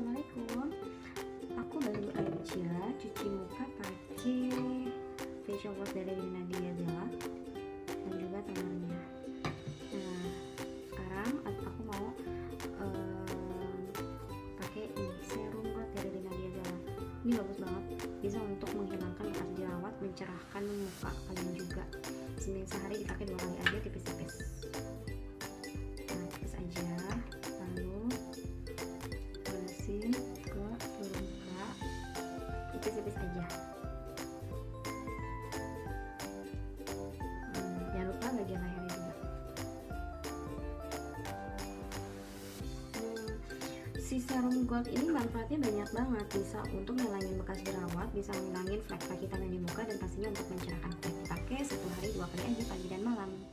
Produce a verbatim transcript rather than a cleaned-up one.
Assalamualaikum. Aku baru aja cuci muka pakai facial wash dari Rinna Diazella dan juga tonernya. Nah, sekarang aku mau um, pakai ini serum gold dari Rinna Diazella. Ini bagus banget, bisa untuk menghilangkan bekas jerawat, mencerahkan muka kalian juga. Seminggu sehari dipakai dua kali aja, tipis-tipis. Si serum gold ini manfaatnya banyak banget, bisa untuk ngilangin bekas jerawat, bisa ngilangin flek-flek hitam yang di muka, dan pastinya untuk mencerahkan kulit. Dipakai satu hari dua kali aja, pagi dan malam.